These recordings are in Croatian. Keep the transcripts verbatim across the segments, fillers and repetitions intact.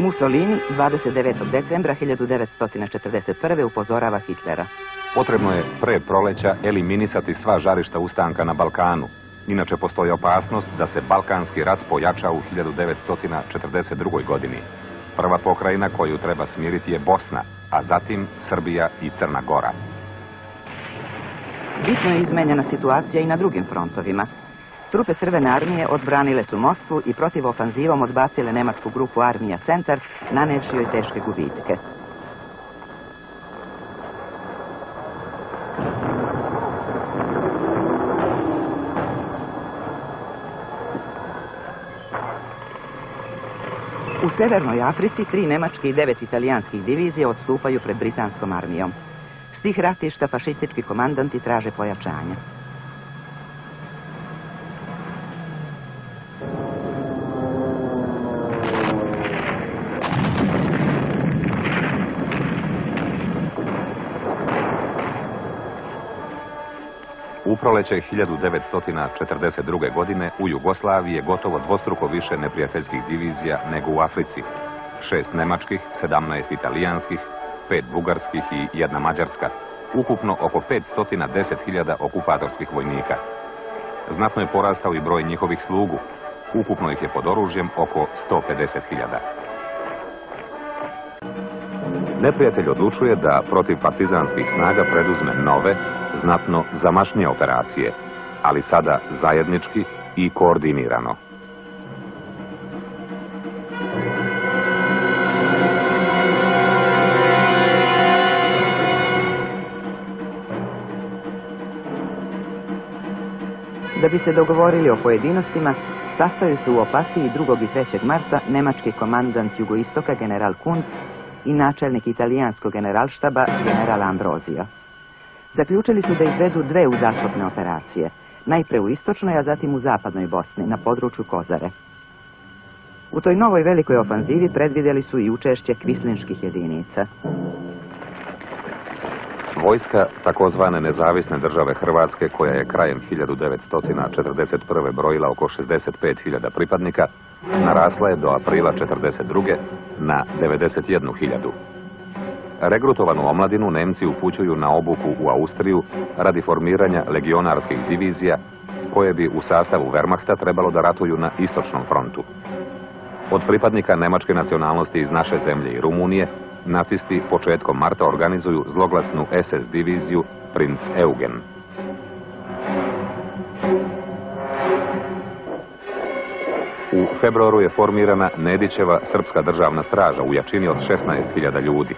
Mussolini dvadeset devetog decembra hiljadu devetsto četrdeset prve. upozorava Hitlera. Potrebno je pre proleća eliminisati sva žarišta ustanka na Balkanu. Inače postoji opasnost da se Balkanski rat pojača u hiljadu devetsto četrdeset drugoj. godini. Prva pokrajina koju treba smiriti je Bosna, a zatim Srbija i Crna Gora. Bitno je izmenjena situacija i na drugim frontovima. Trupe Crvene armije odbranile su Moskvu i protiv ofanzivom odbacile nemačku grupu Armija Centar, nanevši joj teške gubitke. U Severnoj Africi tri nemačke i devet italijanskih divizije odstupaju pred britanskom armijom. S tih ratišta fašistički komandanti traže pojačanja. U proleće hiljadu devetsto četrdeset druge. godine u Jugoslaviji je gotovo dvostruko više neprijateljskih divizija nego u Africi. Šest nemačkih, sedamnaest italijanskih, pet bugarskih i jedna mađarska. Ukupno oko petsto deset hiljada okupatorskih vojnika. Znatno je porastao i broj njihovih slugu. Ukupno ih je pod oružjem oko sto pedeset hiljada. Neprijatelj odlučuje da protiv partizanskih snaga preduzme nove, znatno zamašnije operacije, ali sada zajednički i koordinirano. Da bi se dogovorili o pojedinostima, sastaju se u Opasiji drugog i trećeg marta nemački komandant jugoistoka general Kunz i načelnik italijanskog generalštaba general Ambrosio. Zaključili su da izvedu dve uzastopne operacije, najpre u istočnoj, a zatim u zapadnoj Bosni, na području Kozare. U toj novoj velikoj ofanzivi predvidjeli su i učešće kvislinških jedinica. Vojska takozvane nezavisne države Hrvatske, koja je krajem hiljadu devetsto četrdeset prve. brojila oko šezdeset pet hiljada pripadnika, narasla je do aprila hiljadu devetsto četrdeset druge. na devedeset jednu hiljadu. Regrutovanu omladinu Nemci upućuju na obuku u Austriju radi formiranja legionarskih divizija koje bi u sastavu Wehrmachta trebalo da ratuju na istočnom frontu. Od pripadnika nemačke nacionalnosti iz naše zemlje i Rumunije, nacisti početkom marta organizuju zloglasnu es es diviziju Prinz Eugen. U februaru je formirana Nedićeva Srpska državna straža u jačini od šesnaest hiljada ljudi.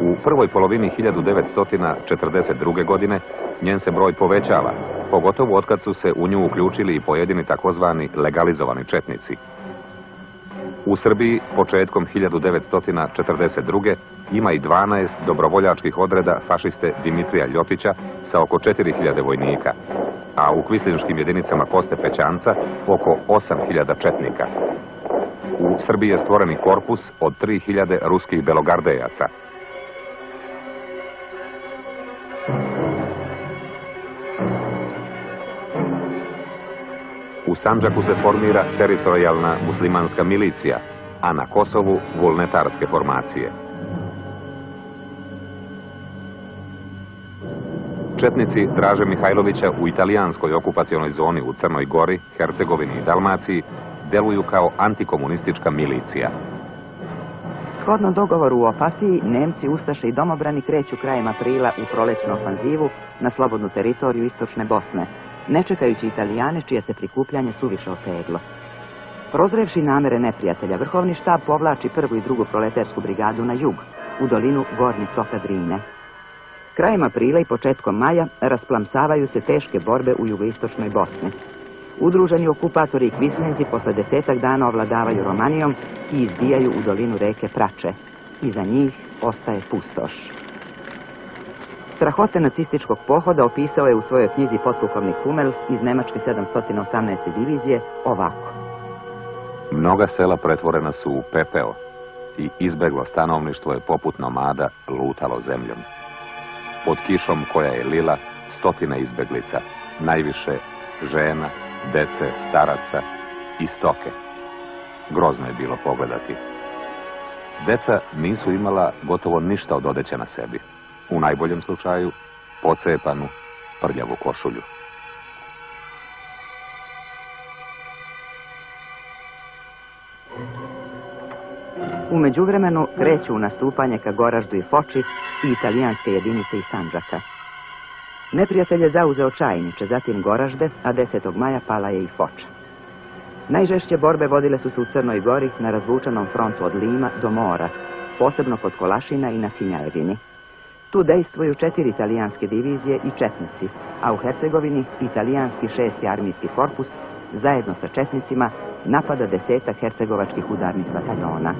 U prvoj polovini hiljadu devetsto četrdeset druge. godine njen se broj povećava, pogotovo otkad su se u nju uključili i pojedini takozvani legalizovani četnici. U Srbiji početkom hiljadu devetsto četrdeset druge. ima i dvanaest dobrovoljačkih odreda fašiste Dimitrija Ljotića sa oko četiri hiljade vojnika, a u kvislinškim jedinicama poste Pećanca oko osam hiljada četnika. U Srbiji je stvoreni korpus od tri hiljade ruskih belogardejaca. U Sandžaku se formira teritorijalna muslimanska milicija, a na Kosovu volnetarske formacije. Četnici Draže Mihailovića u italijanskoj okupacionoj zoni u Crnoj Gori, Hercegovini i Dalmaciji deluju kao antikomunistička milicija. Shodno dogovoru u Opatiji, Nemci, ustaše i domobrani kreću krajem aprila u prolećnu ofanzivu na slobodnu teritoriju istočne Bosne, ne čekajući Italijane čije se prikupljanje suviše oteglo. Prozrevši namere neprijatelja, vrhovni štab povlači prvu i drugu proletarsku brigadu na jug, u dolinu Gornje Drine. Krajem aprila i početkom maja rasplamsavaju se teške borbe u jugoistočnoj Bosni. Udruženi okupatori i kvislinzi posle desetak dana ovladavaju Romanijom i izbijaju u dolinu reke Prače. Iza njih ostaje pustoš. Strahote nacističkog pohoda opisao je u svojoj knjizi potpukovnik Hummel iz nemačke sedamsto osamnaeste. divizije ovako. Mnoga sela pretvorena su u pepeo i izbeglo stanovništvo je poput nomada lutalo zemljom. Pod kišom koja je lila, stotine izbeglica, najviše žena, dece, staraca i stoke. Grozno je bilo pogledati. Deca nisu imala gotovo ništa od odeće na sebi. U najboljem slučaju, pocepanu, prljavu košulju. U međuvremenu kreću u nastupanje ka Goraždu i Foči i italijanske jedinice i Sandžaka. Neprijatelj je zauzeo Čajniče, zatim Goražde, a desetog maja pala je i Foča. Najžešće borbe vodile su se u Crnoj Gori na razvučenom frontu od Lima do mora, posebno kod Kolašina i na Sinjajevini. Tu dejstvuju četiri italijanske divizije i četnici, a u Hercegovini italijanski šesti armijski korpus zajedno sa četnicima napada desetak hercegovačkih udarnih bataljona.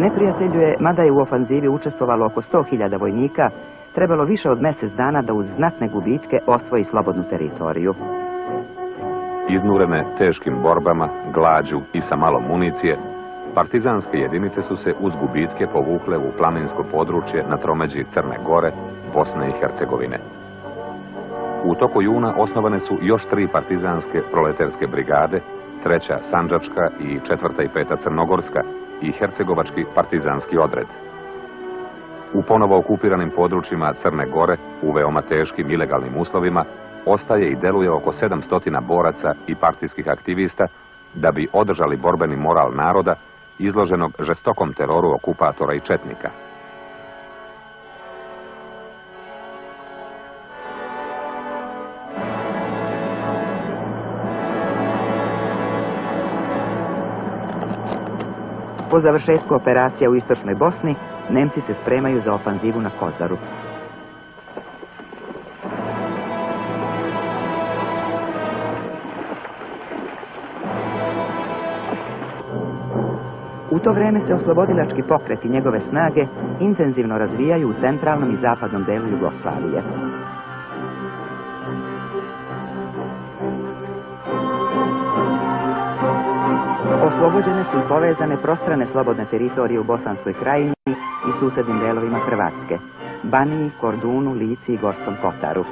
Neprijatelju je, mada je u ofanzivi učestvovalo oko sto hiljada vojnika, trebalo više od mjesec dana da uz znatne gubitke osvoji slobodnu teritoriju. Iznurene teškim borbama, glađu i sa malo municije, partizanske jedinice su se uz gubitke povukle u planinsko područje na tromeđi Crne Gore, Bosne i Hercegovine. U toku juna osnovane su još tri partizanske proleterske brigade, treća Sandžačka i četvrta i peta Crnogorska i hercegovački partizanski odred. U ponovo okupiranim područjima Crne Gore, u veoma teškim ilegalnim uslovima, ostaje i deluje oko sedamsto boraca i partijskih aktivista da bi održali borbeni moral naroda izloženog žestokom teroru okupatora i četnika. Po završetku operacija u Istočnoj Bosni, Nemci se spremaju za ofanzivu na Kozaru. U to vreme se oslobodilački pokret i njegove snage intenzivno razvijaju u centralnom i zapadnom delu Jugoslavije. Oslobođene su i povezane prostrane slobodne teritorije u Bosanskoj krajini i susednim delovima Hrvatske, Baniji, Kordunu, Lici i Gorskom Kotaru.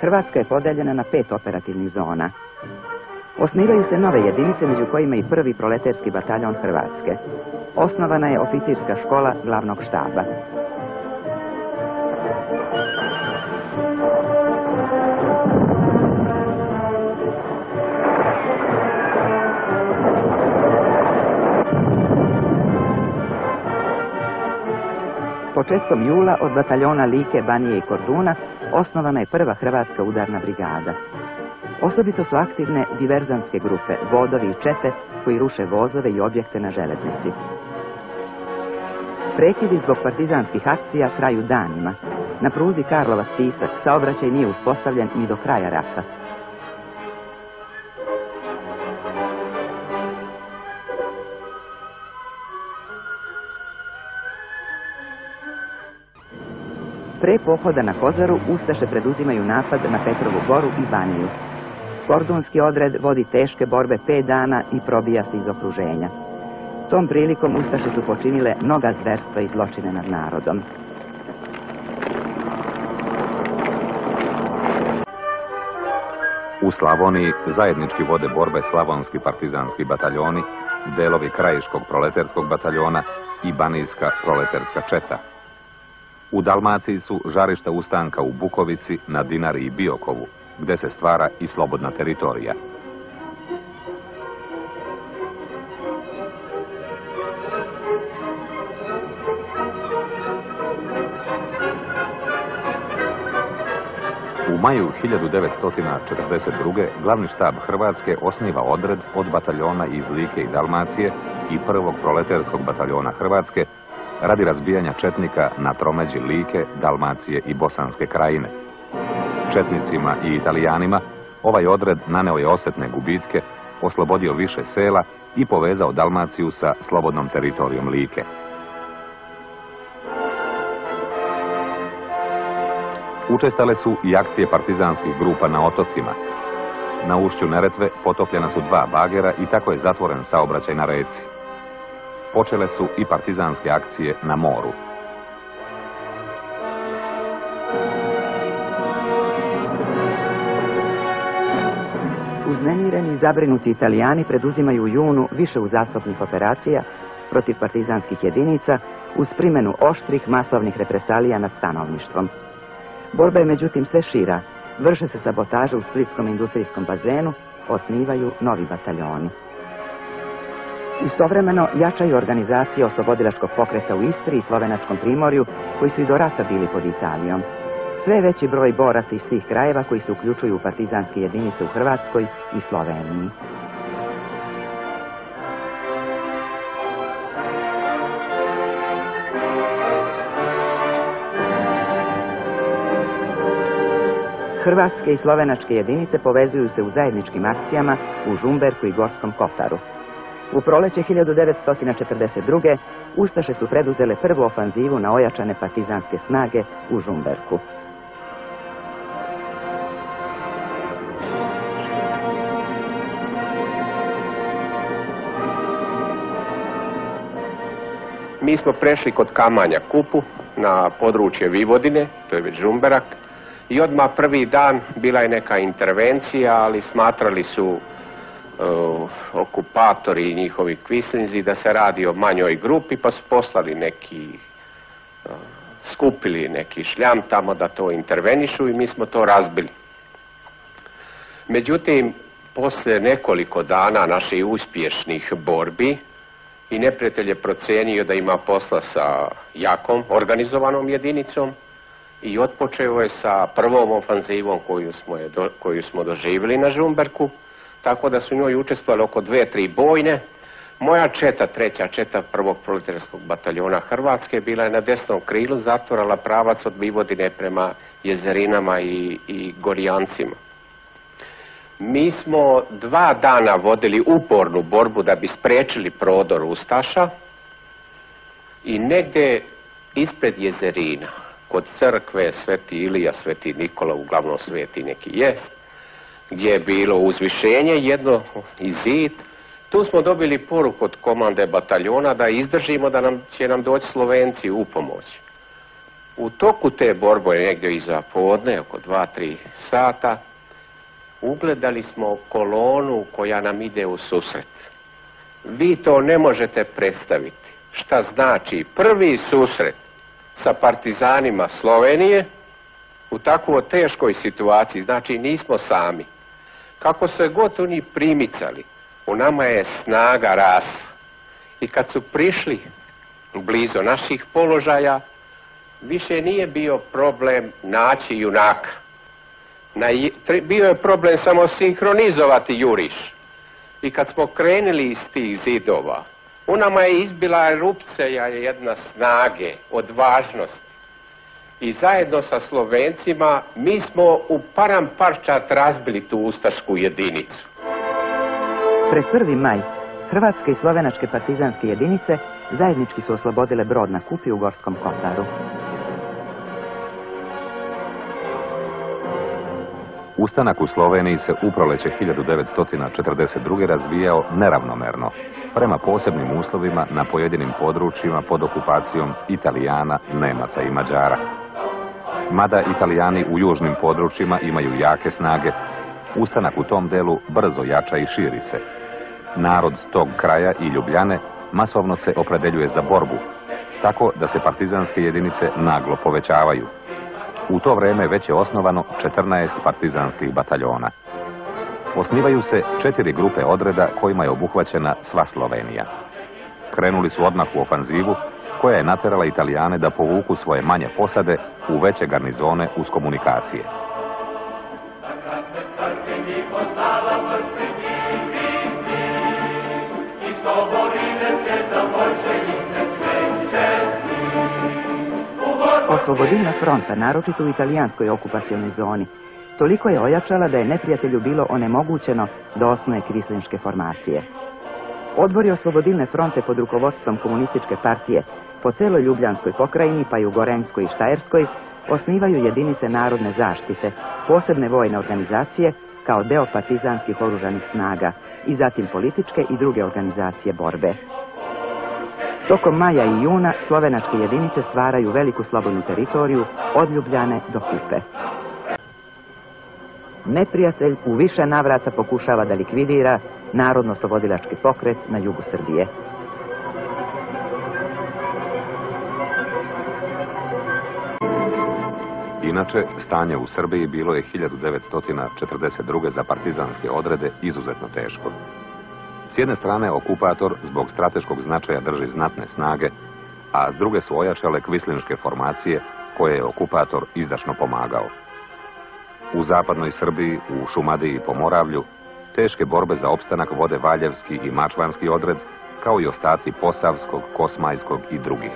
Hrvatska je podeljena na pet operativnih zona. Osnivaju se nove jedinice, među kojima i prvi proleterski bataljon Hrvatske. Osnovana je oficirska škola glavnog štaba. Početkom jula od bataljona Like, Banije i Korduna osnovana je prva hrvatska udarna brigada. Osobito su aktivne diverzanske grupe, vodovi i čete koji ruše vozove i objekte na železnici. Prekidi zbog partizanskih akcija traju danima. Na pruzi Karlovac-Sisak saobraćaj nije uspostavljen ni do kraja rata. Pre pohoda na Kozaru, ustaše preduzimaju napad na Petrovu Goru i Baniju. Kordunski odred vodi teške borbe pet dana i probija se iz okruženja. Tom prilikom ustaše su počinile mnoga zverstva i zločine nad narodom. U Slavoniji zajednički vode borbe slavonski partizanski bataljoni, delovi krajiškog proleterskog bataljona i banijska proleterska četa. U Dalmaciji su žarišta ustanka u Bukovici, na Dinari i Biokovu, gde se stvara i slobodna teritorija. U maju hiljadu devetsto četrdeset druge. glavni štab Hrvatske osniva odred od bataljona iz Like i Dalmacije i prvog proleterskog bataljona Hrvatske, radi razbijanja četnika na tromeđi Like, Dalmacije i Bosanske krajine. Četnicima i Italijanima ovaj odred naneo je osetne gubitke, oslobodio više sela i povezao Dalmaciju sa slobodnom teritorijom Like. Učestale su i akcije partizanskih grupa na otocima. Na ušću Neretve potopljena su dva bagera i tako je zatvoren saobraćaj na reci. Počele su i partizanske akcije na moru. Razočarani i zabrinuti Italijani preduzimaju u junu više uzastopnih operacija protiv partizanskih jedinica uz primjenu oštrih masovnih represalija nad stanovništvom. Borba je međutim sve šira, vrše se sabotaže u splitskom industrijskom bazenu, osnivaju novi bataljoni. Istovremeno jačaju organizacije oslobodilačkog pokreta u Istri i Slovenačkom primorju koji su i do rata bili pod Italijom. Sve veći broj boraca iz tih krajeva koji se uključuju u partizanske jedinice u Hrvatskoj i Sloveniji. Hrvatske i slovenačke jedinice povezuju se u zajedničkim akcijama u Žumberku i Gorskom Kotaru. U proleće hiljadu devetsto četrdeset druge. Ustaše su preduzele prvu ofanzivu na ojačane partizanske snage u Žumberku. Mi smo prešli kod Kamanja Kupu na područje Vivodine, to je već Žumberak, i odmah prvi dan bila je neka intervencija, ali smatrali su uh, okupatori i njihovi kvislinzi da se radi o manjoj grupi, pa su poslali neki, uh, skupili neki šljam tamo da to intervenišu i mi smo to razbili. Međutim, poslije nekoliko dana naših uspješnih borbi, i neprijatelj je procenio da ima posla sa jakom, organizovanom jedinicom i otpočeo je sa prvom ofanzivom koju smo, je do, koju smo doživjeli na Žumberku, tako da su njoj učestvovali oko dve, tri bojne. Moja četa, treća četa prvog proletarskog bataljona Hrvatske, bila je na desnom krilu, zatvorala pravac od Vivodine prema Jezerinama i, i Gorjancima. Mi smo dva dana vodili upornu borbu da bi spriječili prodor ustaša i negdje ispred Jezerina, kod crkve Sveti Ilija, Sveti Nikola, uglavnom sveti neki jest, gdje je bilo uzvišenje jedno i zid, tu smo dobili poruku od komande bataljona da izdržimo, da nam, će nam doći Slovenci u pomoć. U toku te borbe, negdje iza podne, oko dva tri sata, ugledali smo kolonu koja nam ide u susret. Vi to ne možete predstaviti. Šta znači prvi susret sa partizanima Slovenije u takvo teškoj situaciji, znači nismo sami. Kako se god oni primicali, u nama je snaga rasla. I kad su prišli blizu naših položaja, više nije bio problem naći junaka. Na, bio je problem samo sinhronizovati juriš. I kad smo krenuli iz tih zidova, u nama je izbila erupcija jedna snage, odvažnosti. I zajedno sa Slovencima mi smo u param parčat razbili tu ustašku jedinicu. Pred prvi maj hrvatske i slovenačke partizanske jedinice zajednički su oslobodile Brod na Kupi u Gorskom Kotaru. Ustanak u Sloveniji se u proleće hiljadu devetsto četrdeset druge. razvijao neravnomerno, prema posebnim uslovima na pojedinim područjima pod okupacijom Italijana, Nemaca i Mađara. Mada Italijani u južnim područjima imaju jake snage, ustanak u tom delu brzo jača i širi se. Narod tog kraja i Ljubljane masovno se opredeljuje za borbu, tako da se partizanske jedinice naglo povećavaju. U to vrijeme već je osnovano četrnaest partizanskih bataljona. Osnivaju se četiri grupe odreda kojima je obuhvaćena sva Slovenija. Krenuli su odmah u ofanzivu koja je naterala Italijane da povuku svoje manje posade u veće garnizone uz komunikacije. Oslobodilna fronta, naročito u italijanskoj okupacijalnoj zoni, toliko je ojačala da je neprijatelju bilo onemogućeno da osnuje kvislinške formacije. Odbori Oslobodilne fronte pod rukovodstvom komunističke partije po celoj Ljubljanskoj pokrajini pa i u Gorenjskoj i Štajerskoj osnivaju jedinice narodne zaštite, posebne vojne organizacije kao deo partizanskih oružanih snaga i zatim političke i druge organizacije borbe. Tokom maja i juna slovenačke jedinice stvaraju veliku slobodnu teritoriju od Ljubljane do Kupe. neprijatelj u više navrata pokušava da likvidira narodno-slobodilački pokret na jugu Srbije. Inače, stanje u Srbiji bilo je hiljadu devetsto četrdeset druge. za partizanske odrede izuzetno teško. S jedne strane, okupator zbog strateškog značaja drži znatne snage, a s druge su ojačale kvislinške formacije koje je okupator izdašno pomagao. U zapadnoj Srbiji, u Šumadiji i Pomoravlju, teške borbe za opstanak vode Valjevski i Mačvanski odred, kao i ostaci Posavskog, Kosmajskog i drugih.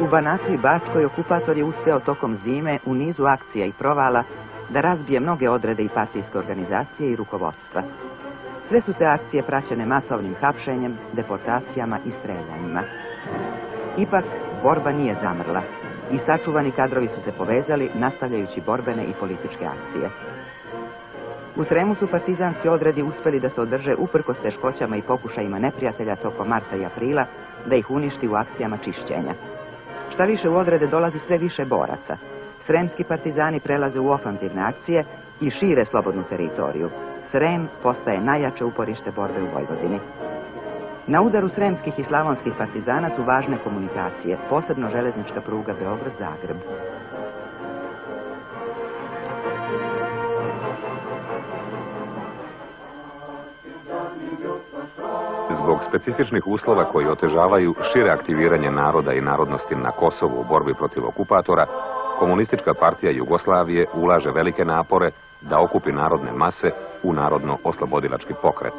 U Banatu i Bačkoj okupator je uspeo tokom zime u nizu akcija i provala da razbije mnoge odrede i partijske organizacije i rukovodstva. Sve su te akcije praćene masovnim hapšenjem, deportacijama i streljanjima. Ipak, borba nije zamrla i sačuvani kadrovi su se povezali nastavljajući borbene i političke akcije. U Sremu su partizanski odredi uspeli da se održe uprkos teškoćama i pokušajima neprijatelja tokom marta i aprila da ih uništi u akcijama čišćenja. Šta više, u odrede dolazi sve više boraca. Sremski partizani prelaze u ofanzivne akcije i šire slobodnu teritoriju. Srem postaje najjače uporište borbe u Vojvodini. Na udaru sremskih i slavonskih partizana su važne komunikacije, posebno železnička pruga Beograd-Zagreb. Zbog specifičnih uslova koji otežavaju šire aktiviranje naroda i narodnosti na Kosovu u borbi protiv okupatora, Komunistička partija Jugoslavije ulaže velike napore da okupi narodne mase u narodno-oslobodilački pokret.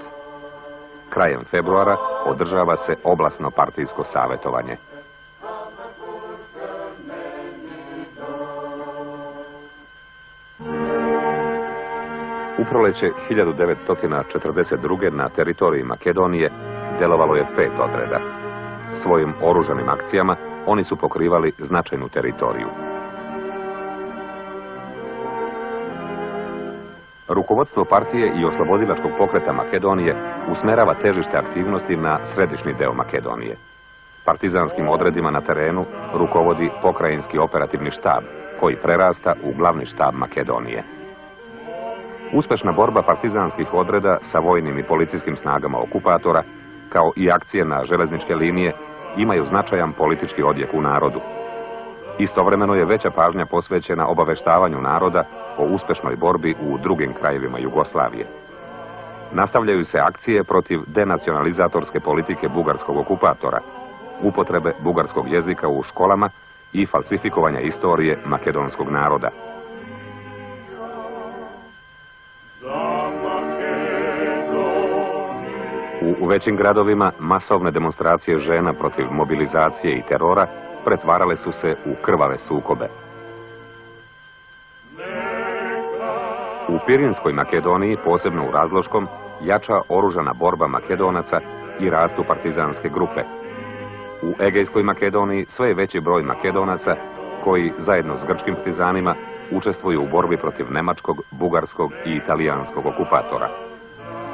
Krajem februara održava se oblasno partijsko savjetovanje. U proleće hiljadu devetsto četrdeset druge. na teritoriji Makedonije delovalo je pet odreda. Svojim oružanim akcijama oni su pokrivali značajnu teritoriju. Rukovodstvo partije i oslobodilačkog pokreta Makedonije usmerava težište aktivnosti na središnji deo Makedonije. Partizanskim odredima na terenu rukovodi pokrajinski operativni štab, koji prerasta u glavni štab Makedonije. Uspešna borba partizanskih odreda sa vojnim i policijskim snagama okupatora, kao i akcije na železničke linije, imaju značajan politički odjek u narodu. Istovremeno je veća pažnja posvećena obaveštavanju naroda o uspešnoj borbi u drugim krajevima Jugoslavije. Nastavljaju se akcije protiv denacionalizatorske politike bugarskog okupatora, upotrebe bugarskog jezika u školama i falsifikovanja istorije makedonskog naroda. U većim gradovima masovne demonstracije žena protiv mobilizacije i terora pretvarale su se u krvave sukobe. U Pirinskoj Makedoniji, posebno u Razloškom, jača oružana borba Makedonaca i rastu partizanske grupe. U Egejskoj Makedoniji sve je veći broj Makedonaca koji, zajedno s grčkim partizanima, učestvuju u borbi protiv nemačkog, bugarskog i italijanskog okupatora.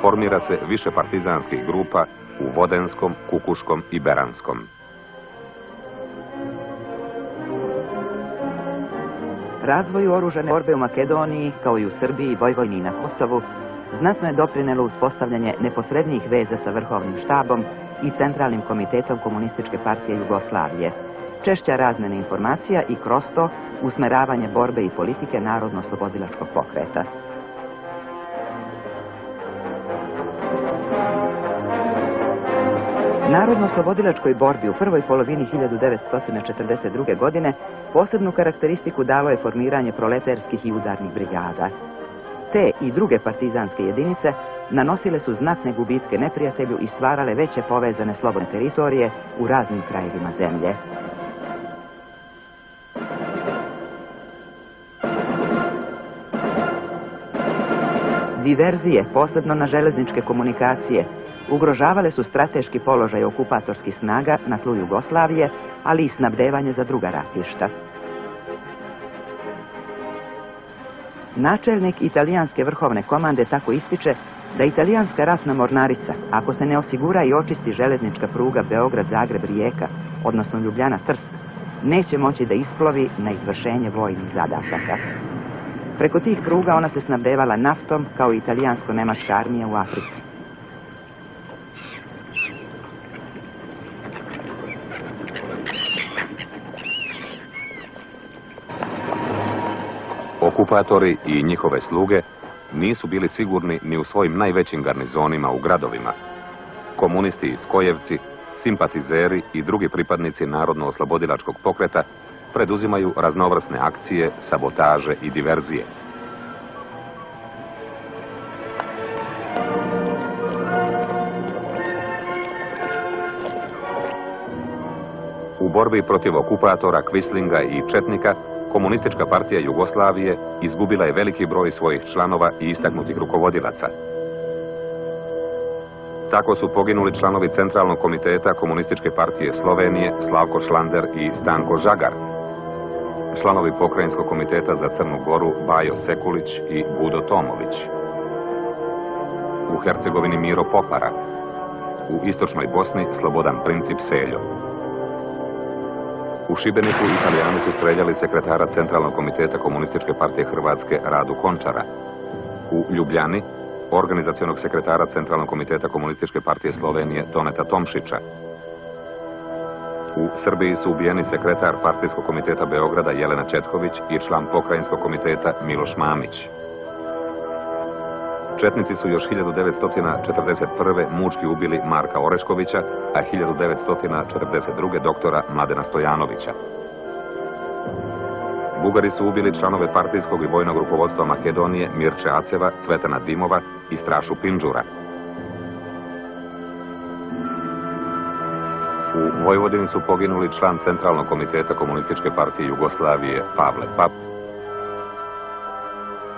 Formira se više partizanskih grupa u Vodenskom, Kukuškom i Beranskom. Razvoju oružane borbe u Makedoniji, kao i u Srbiji i Vojvodini na Kosovu, znatno je doprinelo uspostavljanje neposrednijih veza sa Vrhovnim štabom i Centralnim komitetom Komunističke partije Jugoslavije, češća razmjena informacija i kroz to usmeravanje borbe i politike narodno-oslobodilačkog pokreta. Narodno-oslobodilačkoj borbi u prvoj polovini hiljadu devetsto četrdeset druge. godine posebnu karakteristiku dalo je formiranje proleterskih i udarnih brigada. Te i druge partizanske jedinice nanosile su znatne gubitke neprijatelju i stvarale veće povezane slobodne teritorije u raznim krajevima zemlje. Diverzije, posebno na železničke komunikacije, ugrožavale su strateški položaj okupatorskih snaga na tlu Jugoslavije, ali i snabdevanje za druga ratišta. Načelnik italijanske vrhovne komande tako ističe da italijanska ratna mornarica, ako se ne osigura i očisti železnička pruga Beograd-Zagreb-Rijeka, odnosno Ljubljana-Trst, neće moći da isplovi na izvršenje vojnih zadataka. Preko tih pruga ona se snabdevala naftom kao i italijansko-nemačka armija u Africi. Okupatori i njihove sluge nisu bili sigurni ni u svojim najvećim garnizonima u gradovima. Komunisti i Skojevci, simpatizeri i drugi pripadnici narodno-oslobodilačkog pokreta preduzimaju raznovrsne akcije, sabotaže i diverzije. U borbi protiv okupatora, kvislinga i četnika, Komunistička partija Jugoslavije izgubila je veliki broj svojih članova i istaknutih rukovodilaca. Tako su poginuli članovi Centralnog komiteta Komunističke partije Slovenije Slavko Šlander i Stanko Žagar, članovi Pokrajinskog komiteta za Crnu Goru Bajo Sekulić i Budo Tomović, u Hercegovini Miro Popara, u Istočnoj Bosni Slobodan Princip Seljo. U Šibeniku Italijani su streljali sekretara Centralnog komiteta Komunističke partije Hrvatske Radu Končara. U Ljubljani organizacionog sekretara Centralnog komiteta Komunističke partije Slovenije Toneta Tomšića. U Srbiji su ubijeni sekretar Partijskog komiteta Beograda Jelena Četković i član Pokrajinskog komiteta Miloš Mamić. Četnici su još hiljadu devetsto četrdeset prve. mučki ubili Marka Oreškovića, a hiljadu devetsto četrdeset druge. doktora Mladena Stojanovića. Bugari su ubili članove partijskog i vojnog rukovodstva Makedonije Mirče Aceva, Cvetana Dimova i Strašu Pinđura. U Vojvodini su poginuli član Centralnog komiteta Komunističke partije Jugoslavije Pavle Pap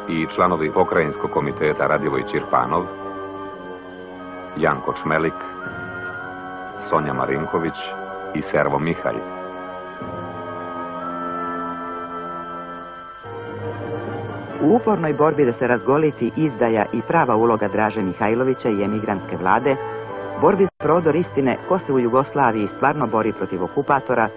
i članovi Pokrajinskog komiteta Radivoj Čirpanov, Janko Čmelik, Sonja Marinković i Servo Mihalj. U upornoj borbi da se razgoliti izdaja i prava uloga Draže Mihailovića i emigrantske vlade, borbi za prodor istine ko se u Jugoslaviji stvarno bori protiv okupatora,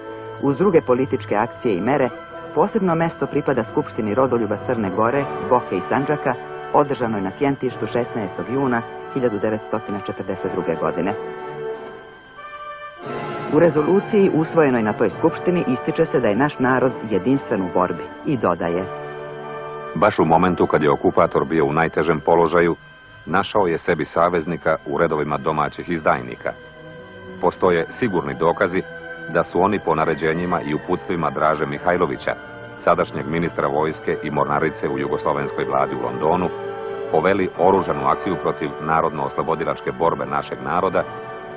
uz druge političke akcije i mere, posebno mesto pripada Skupštini rodoljuba Crne Gore, Boke i Sandžaka, održanoj na Sjentištu šesnaestog juna hiljadu devetsto četrdeset druge. godine. U rezoluciji usvojenoj na toj Skupštini ističe se da je naš narod jedinstven u borbi i dodaje: baš u momentu kad je okupator bio u najtežem položaju, našao je sebi saveznika u redovima domaćih izdajnika. Postoje sigurni dokazi da su oni po naređenjima i uputstvima Draže Mihailovića, sadašnjeg ministra vojske i mornarice u jugoslovenskoj vladi u Londonu, poveli oružanu akciju protiv narodno-oslobodilačke borbe našeg naroda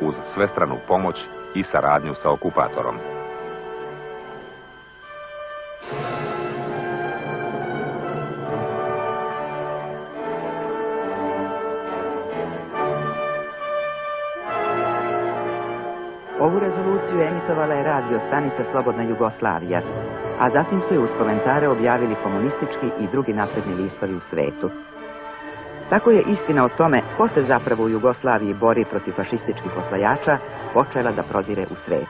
uz svestranu pomoć i saradnju sa okupatorom. Ovu rezoluciju emitovala je radio stanica Slobodna Jugoslavija, a zatim su je uz komentare objavili komunistički i drugi napredni listovi u svetu. Tako je istina o tome ko se zapravo u Jugoslaviji bori protiv fašističkih osvajača počela da prodire u svet.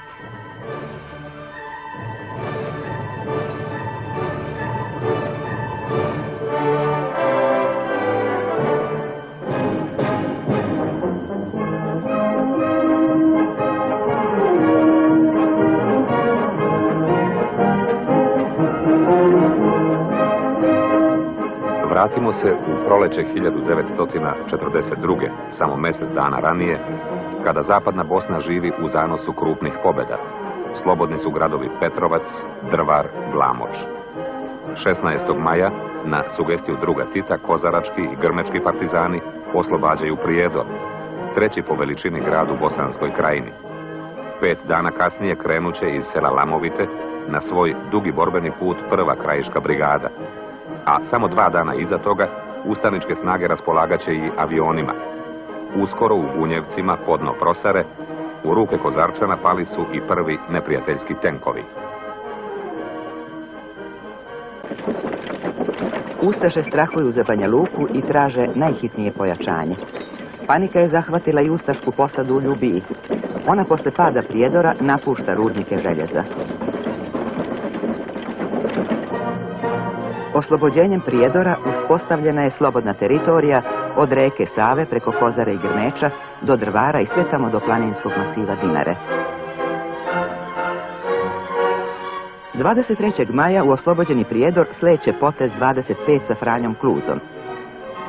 Vratimo se u proleće hiljadu devetsto četrdeset druge. samo mjesec dana ranije, kada zapadna Bosna živi u zanosu krupnih pobjeda. Slobodni su gradovi Petrovac, Drvar, Glamoč. šesnaestog maja, na sugestiju druga Tita, kozarački i grmečki partizani oslobađaju Prijedor, treći po veličini grad u Bosanskoj krajini. Pet dana kasnije krenuće iz sela Lamovite na svoj dugi borbeni put prva krajiška brigada, a samo dva dana iza toga ustaničke snage raspolagaće i avionima. Uskoro u Gunjevcima, podno Prosare, u ruke Kozarčana pali su i prvi neprijateljski tenkovi. Ustaše strahuju za Banja Luku i traže najhitnije pojačanje. Panika je zahvatila i ustašku posadu u Ljubiji. Ona posle pada Prijedora napušta rudnike željeza. Oslobođenjem Prijedora uspostavljena je slobodna teritorija od reke Save preko Kozare i Grneča do Drvara i sve tamo do planinskog masiva Dinare. dvadeset trećeg maja u oslobođeni Prijedor sleće potez dvadeset pet sa Franjom Kluzom.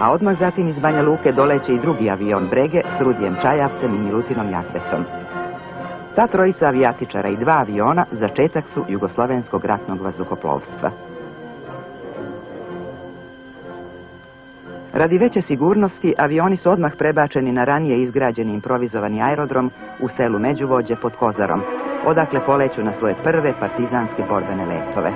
A odmah zatim iz Banja Luke doleće i drugi avion Brege s Rudijem Čajavcem i Milutinom Jazbecom. Ta trojica avijatičara i dva aviona začetak su jugoslovenskog ratnog vazduhoplovstva. Radi veće sigurnosti, avioni su odmah prebačeni na ranije izgrađeni improvizovani aerodrom u selu Međuvođe pod Kozarom, odakle poleću na svoje prve partizanske borbene letove.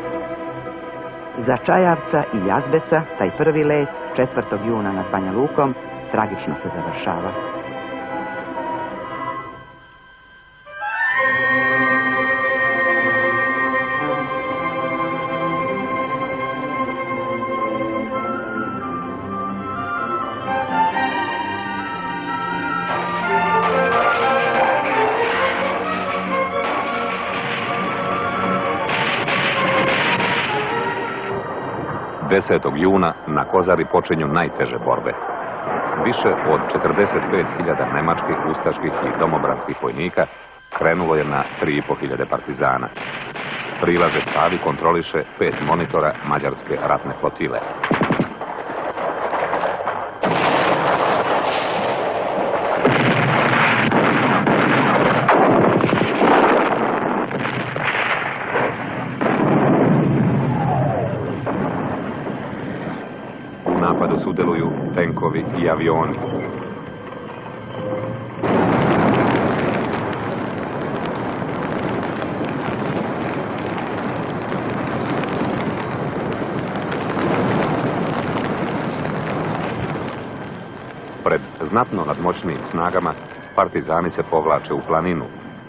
Za Čajavca i Jazbeca taj prvi let četvrtog juna nad Banja Lukom tragično se završava. desetog juna na Kozari počinju najteže borbe. Više od četrdeset pet hiljada nemačkih, ustaških i domobranskih vojnika krenulo je na tri i po hiljade partizana. Prilaze Savi kontroliše pet monitora mađarske ratne flotile. Sudjeluju tenkovi i avioni. Pred znatno nadmoćnijim snagama partizani se povlače u planinu,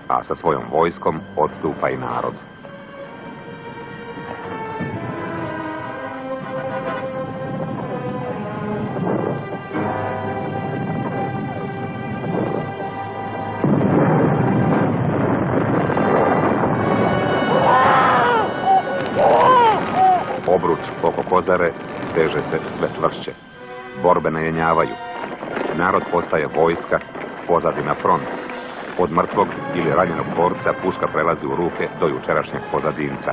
a sa svojom vojskom odstupa i narod. Kozare steže se sve čvršće. Borbe najenjavaju. Narod postaje vojska, pozadina front. Od mrtvog ili ranjenog borca puška prelazi u ruke do jučerašnjeg pozadinca.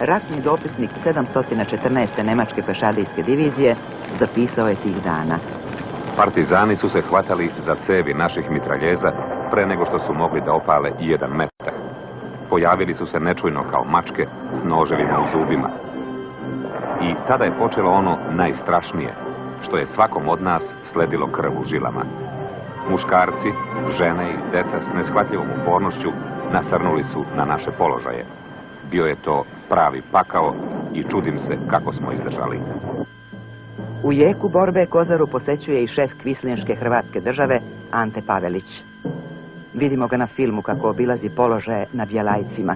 Ratni dopisnik sedamsto četrnaeste nemačke pešadijske divizije zapisao je tih dana. Partizani su se hvatali za cevi naših mitraljeza pre nego što su mogli da opale i jedan metak. Pojavili su se nečujno kao mačke s noževima u zubima. I tada je počelo ono najstrašnije, što je svakom od nas sledilo krv u žilama. Muškarci, žene i deca s neshvatljivom upornošću nasrnuli su na naše položaje. Bio je to pravi pakao i čudim se kako smo izdržali. U jeku borbe Kozaru posećuje i šef kvislinške Hrvatske države Ante Pavelić. Vidimo ga na filmu kako obilazi položaje na Bjelajcima.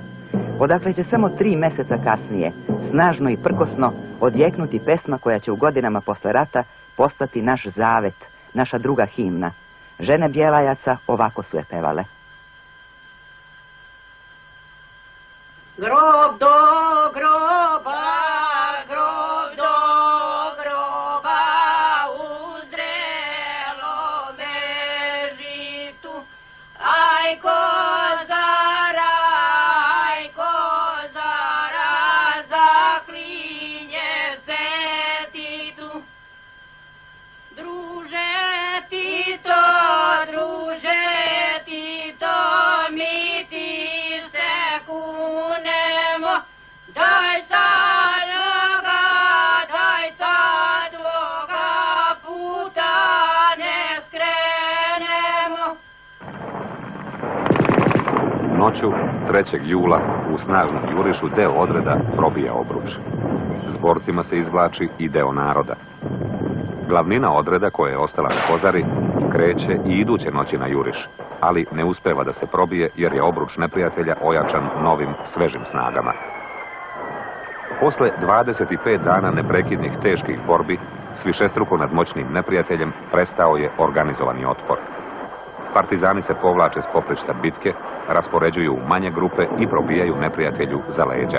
Odakle će samo tri meseca kasnije, snažno i prkosno, odjeknuti pesma koja će u godinama posle rata postati naš zavet, naša druga himna. Žene Bjelajaca ovako su je pevale. Grob do groba, grob do groba, uzrelo meži tu. Aj Kozara, aj Kozara, zaklinje se ti tu. Druže ti to, druže ti to, mi ti se kunemo. Daj sad ovoga, daj sad ovoga puta ne skrenemo. Noću trećeg jula u snažnom jurišu deo odreda probija obruč. S borcima se izvlači i deo naroda. Glavnina odreda koja je ostala na Kozari kreće i iduće noći na juriš, ali ne uspeva da se probije jer je obruč neprijatelja ojačan novim, svežim snagama. Posle dvadeset pet dana neprekidnih teških borbi s višestruko nadmoćnim neprijateljem prestao je organizovani otpor. Partizani se povlače s poprišta bitke, raspoređuju u manje grupe i probijaju neprijatelju za leđa.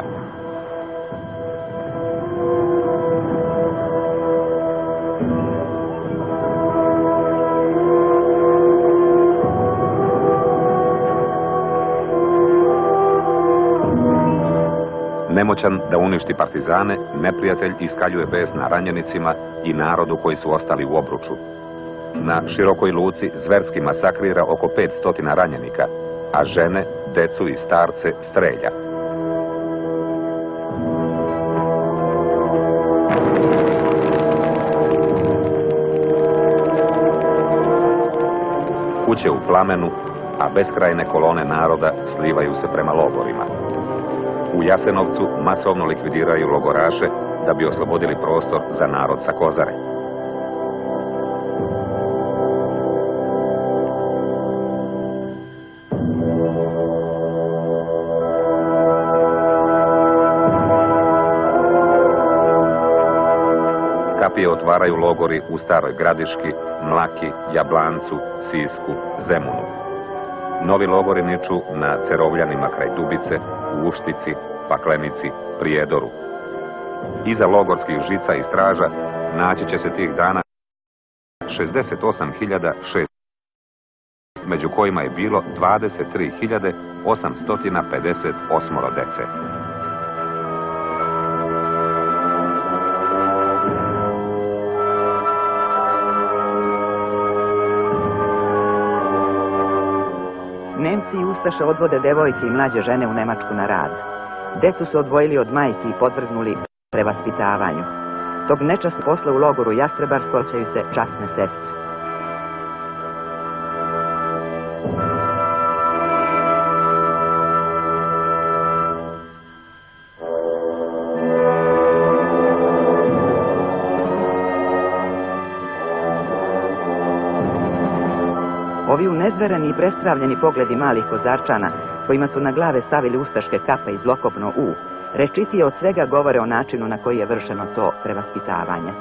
Nemoćan da uništi partizane, neprijatelj iskaljuje bes na ranjenicima i narodu koji su ostali u obruču. Na širokoj luci zverski masakrira oko petsto ranjenika, a žene, decu i starce strelja. Kuće u plamenu, a beskrajne kolone naroda slivaju se prema logorima. U Jasenovcu masovno likvidiraju logoraše da bi oslobodili prostor za narod sa Kozare. Kapije otvaraju logori u Staroj Gradiški, Mlaki, Jablancu, Sisku, Zemunu. Novi logori niču na Cerovljanima kraj Dubice, u Uštici, Paklenici, Prijedoru. Iza logorskih žica i straža naći će se tih dana šezdeset osam hiljada šest stotina, među kojima je bilo dvadeset tri hiljade osamsto pedeset osam dece. Nemci i Ustaše odvode devojke i mlađe žene u Nemačku na rad. Decu su odvojili od majki i podvrgnuli prevaspitavanju. Tog nečasnog posla u logoru Jastrebar sjećaju se časne sestre. Ovi unezvereni i prestravljeni pogledi malih Kozarčana, kojima su na glave stavili ustaške kape i zlokobno U, rečitije od svega govore o načinu na koji je vršeno to prevaspitavanje.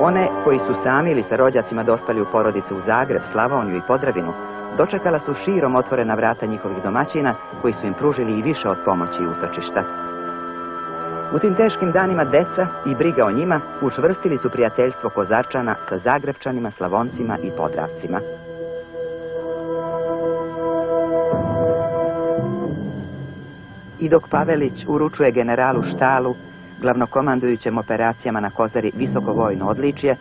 One koji su sami ili sa rođacima dospali u porodice u Zagreb, Slavoniju i Podravinu, dočekala su širom otvorena vrata njihovih domaćina, koji su im pružili i više od pomoći i utočišta. U tim teškim danima deca i briga o njima učvrstili su prijateljstvo Kozarčana sa Zagrebčanima, Slavoncima i Podravcima. I dok Pavelić uručuje generalu Štalu, glavnokomandujućem operacijama na Kozari, visoko vojno odličje,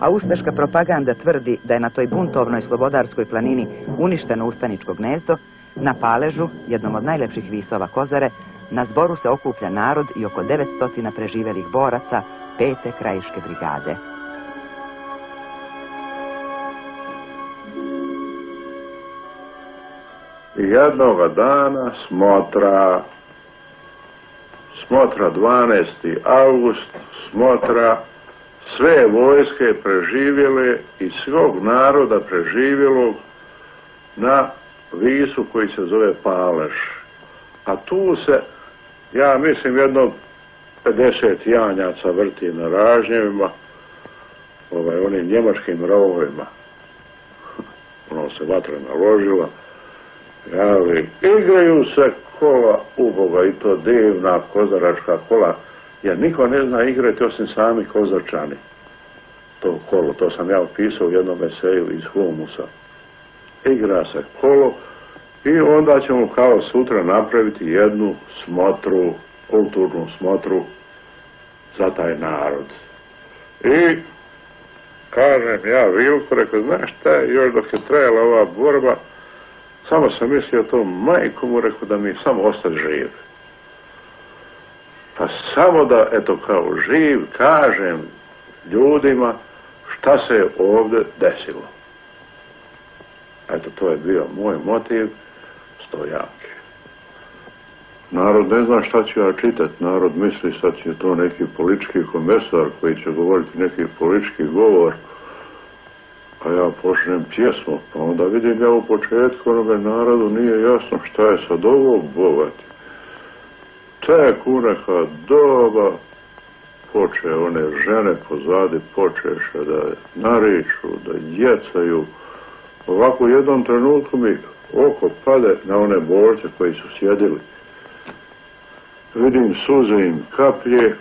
a ustaška propaganda tvrdi da je na toj buntovnoj slobodarskoj planini uništeno ustaničko gnezdo, na Paležu, jednom od najlepših visova Kozare, na zboru se okuplja narod i oko devetsto preživelih boraca pete krajiške brigade. Jednoga dana smotra, smotra dvanaesti avgust, smotra sve vojske preživjele i svog naroda preživjelog na visu koji se zove Palež. A tu se, ja mislim, jedno pedeset janjaca vrti na ražnjevima, ovaj, onim njemačkim rovovima. Ono se vatra naložila. Javi, igraju se kola uboga i to divna kozaračka kola, jer niko ne zna igrati osim sami Kozarčani. To kolo, to sam ja opisao u jednom eseju iz Humusa. Igra se kolo i onda ćemo kao sutra napraviti jednu smotru, kulturnu smotru za taj narod. I kažem ja Vilku, rekao, znaš šta, još dok je trajala ova borba, samo sam mislio to majkomu, rekao da mi samo ostati živ. Pa samo da, eto kao živ, kažem ljudima šta se je ovdje desilo. Eto, to je bio moj motiv, stojake. Narod ne zna šta ću ja čitati, narod misli sad će to neki politički komesar koji će govoriti neki politički govor, a ja počnem pjesmu, pa onda vidim ja u početku onoga narodu nije jasno šta je sad ovo bovati. tek u neka doba poče one žene pozadi počeše da nariču, da djecaju. Ovako u jednom trenutku mi oko pade na one borce koji su sjedili. Vidim suze im kaplje,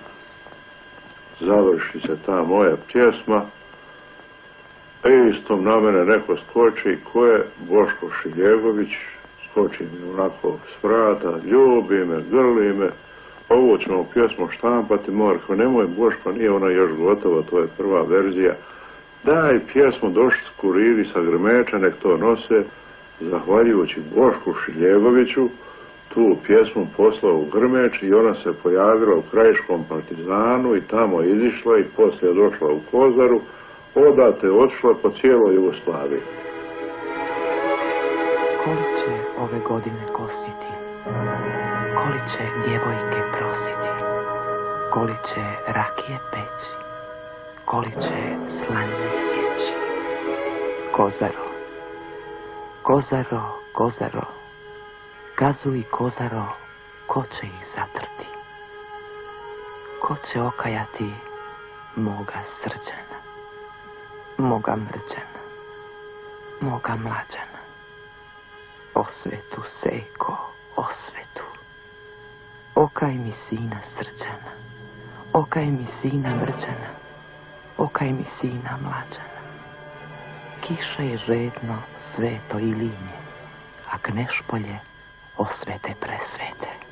završi se ta moja pjesma, e istom na mene neko skoči, ko je Boško Šiljegović, skoči mi onako s vrata, ljubi me, grli me, ovo ćemo pjesmu štampati, Marko, nemoj Boško, nije ona još gotova, to je prva verzija, daj pjesmu, došli kuriri sa Grmeča, nek to nose, zahvaljujući Bošku Šiljegoviću, tu pjesmu poslao u Grmeč i ona se pojavila u Krajiškom partizanu i tamo izišla i poslije došla u Kozaru, odate odšla po cijeloj Jugoslaviji. Koli će ove godine kositi, koli će djevojke prositi, koli će rakije peći, koli će slanine sjeći. Kozaro, Kozaro, Kozaro, Kazu i Kozaro, ko će ih zatrti? Ko će okajati moga Srđana, moga Mrđana, moga Mlađana? Osvetu, Sejko, osvetu. Okaj mi sina Srđana, okaj mi sina Mrđana, okaj mi sina Mlađana. Kiša je žedno sveto i linje, a Knešpolje osvete presvete.